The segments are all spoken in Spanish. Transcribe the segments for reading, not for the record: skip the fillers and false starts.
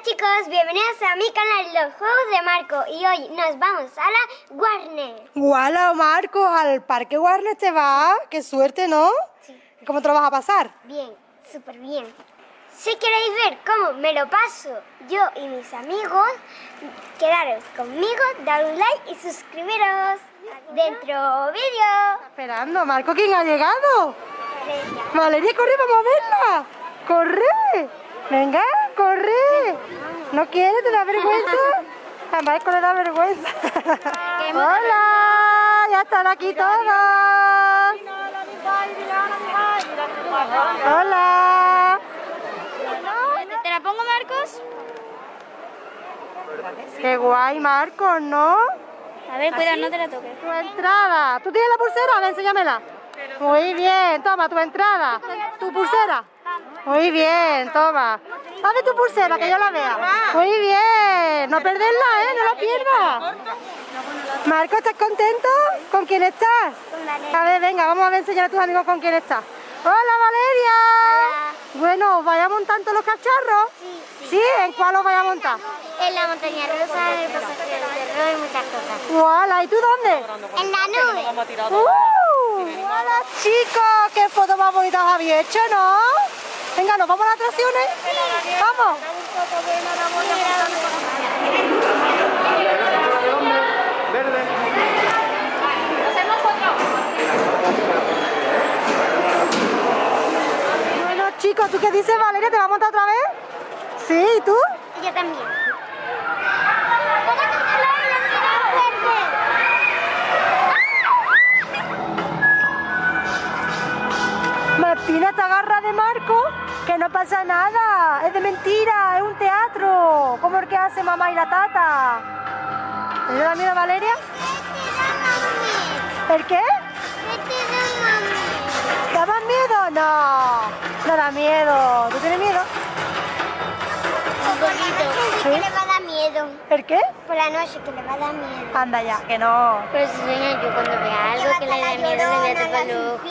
Hola chicos, bienvenidos a mi canal Los Juegos de Marcos. Y hoy nos vamos a la Warner. ¡Hola Marcos! ¿Al parque Warner te va? ¡Qué suerte! ¿No? Sí. ¿Cómo te lo vas a pasar? Bien, súper bien. Si queréis ver cómo me lo paso yo y mis amigos, quedaros conmigo, dad un like y suscribiros. ¡Dentro vídeo! Esperando, Marcos, ¿quién ha llegado? Valeria. Valeria, corre, vamos a verla. ¡Corre! ¡Venga! ¡Corre! ¿No quieres? ¿Te da vergüenza? A Marcos le da vergüenza. ¡Hola! ¡Ya están aquí todos! ¡Hola! ¿Te la pongo, Marcos? ¡Qué guay, Marcos! ¿No? A ver, cuidado, no te la toques. Tu entrada. ¿Tú tienes la pulsera? A ver, enséñamela. Muy bien, toma tu entrada. ¿Tu pulsera? Muy bien, toma. Dame tu pulsera, que yo la vea. Muy bien. No perderla, ¿eh? No la pierdas. Marco, ¿estás contento? ¿Con quién estás? A ver, venga, vamos a enseñar a tus amigos con quién estás. ¡Hola, Valeria! Hola. Bueno, ¿os vais a montar todos los cacharros? Sí, sí. ¿Sí? ¿En cuál os vais a montar? En la montaña rusa, en el pasajero del terror y muchas cosas. ¡Hola! ¿Y tú dónde? En la nube. ¡Hola, chicos! ¡Qué fotos más bonitas habéis hecho, ¿no? Venga, ¿nos vamos a las atracciones? Sí. ¡Vamos! Verde. Hacemos otro. Bueno, chicos, ¿tú qué dices, Valeria? ¿Te vas a montar otra vez? ¿Sí? ¿Y tú? Yo también. Martina te agarra de Marco, que no pasa nada, es de mentira, es un teatro, como el que hace mamá y la tata. ¿Te da miedo, Valeria? ¿El qué? ¿Te da más miedo? No, no da miedo. ¿Tú tienes miedo? Un poquito. ¿Sí? Que le va a dar miedo. ¿El qué? Por la noche, que le va a dar miedo. Anda ya, que no. Pero si sueña yo cuando vea algo que le da miedo, me mete para loco.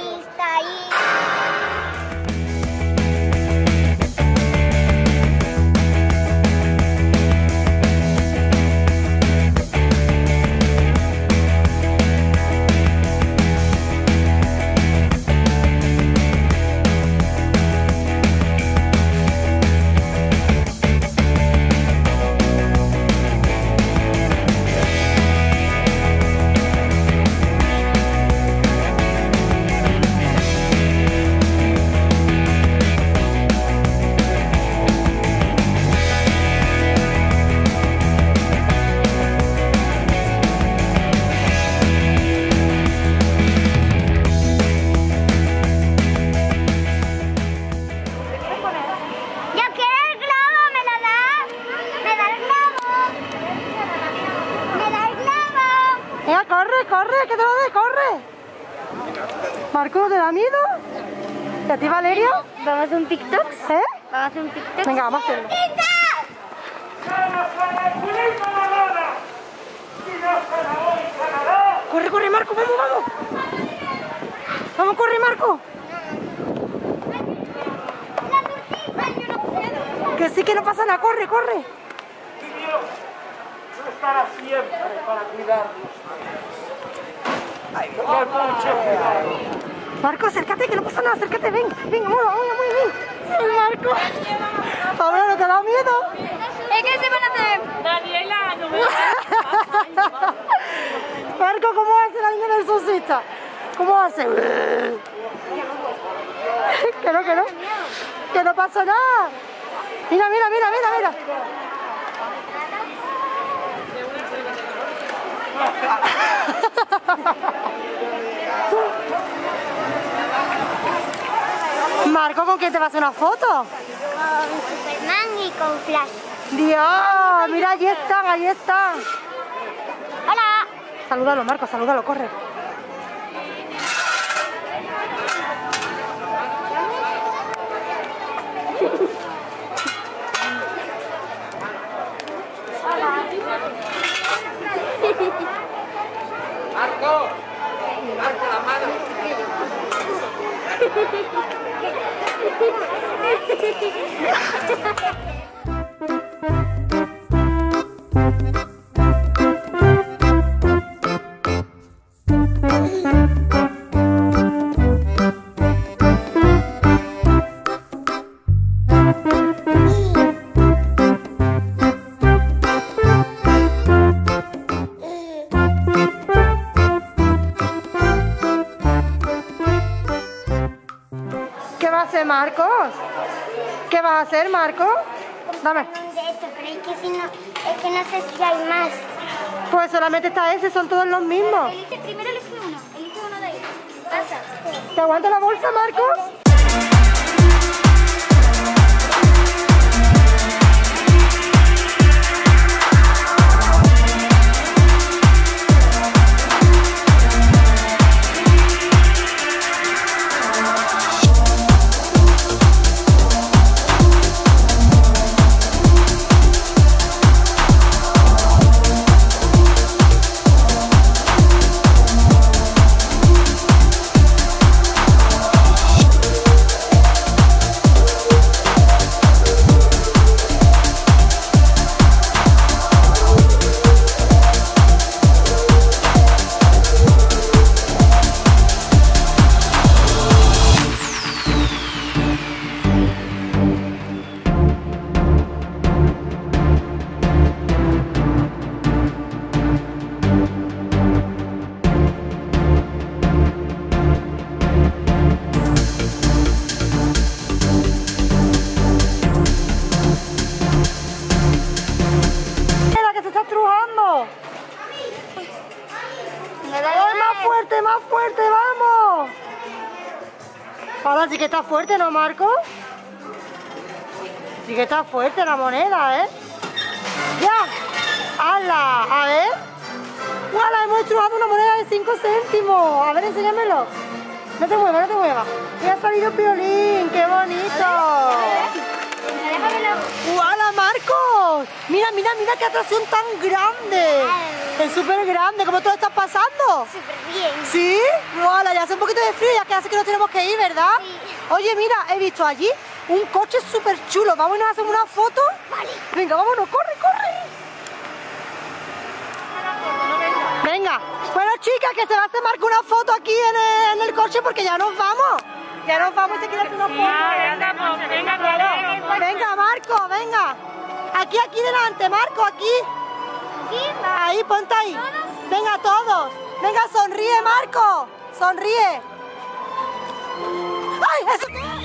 ¡Corre, que te lo dé, corre! Marco, ¿te da miedo? ¿Y a ti, Valeria? ¿Vamos a hacer un TikTok? ¿Eh? ¿Vamos a hacer un TikTok? Venga, vamos a hacerlo. ¡Corre, corre, Marco! ¡Vamos, vamos! ¡Vamos, corre, Marco! Que sí, que no pasa nada, corre, corre. Dios no estará siempre para cuidarnos. Marco, acércate, que no pasa nada, acércate, ven, ven, muy bien, muy bien. Marco, Pablo, ¿no te da miedo? Es que se van a hacer. Daniela, no me da. Marco, ¿cómo hace la niña del surfista? ¿Cómo hace? Que no, que no. Que no pasa nada. Mira, mira, mira, mira, mira. Marco, ¿con quién te vas a hacer una foto? Con Superman y con Flash. Dios, mira, allí están, allí están. Hola. Salúdalo, Marco, salúdalo, corre. Hola. Marco, Marco, la mano. a hacer, Marco? Dame. Pero es que, si no, es que no sé si hay más. Pues solamente está ese, son todos los mismos. Primero elige uno de ellos. Pasa. ¿Te aguanto la bolsa, Marcos? ¡Más fuerte, vamos! Ahora sí que está fuerte, ¿no, Marco? Sí que está fuerte la moneda, ¿eh? ¡Ya! ¡Hala! A ver. ¡Hala! Hemos chujado una moneda de 5 céntimos. A ver, enséñamelo. No te muevas, no te muevas. ¡Ya ha salido Piolín! ¡Qué bonito! ¡Hala, Marcos! ¡Mira, mira, mira qué atracción tan grande! Es súper grande, ¿cómo todo está pasando? Súper bien. ¿Sí? Hola, ya hace un poquito de frío, ya que hace que nos tenemos que ir, ¿verdad? Sí. Oye, mira, he visto allí un coche súper chulo. ¿Vamos a hacer una foto? Vale. Venga, vámonos, corre, corre. Venga. Bueno, chicas, que se va a hacer Marco una foto aquí en el coche porque ya nos vamos. Ya nos vamos y se quiere hacer una foto. Venga, venga, claro. Venga, Marco, venga. Aquí, aquí delante, Marco, aquí. Ahí, ponte ahí. ¿Todos? Venga, todos. Venga, sonríe, Marco. Sonríe. ¡Ay, eso!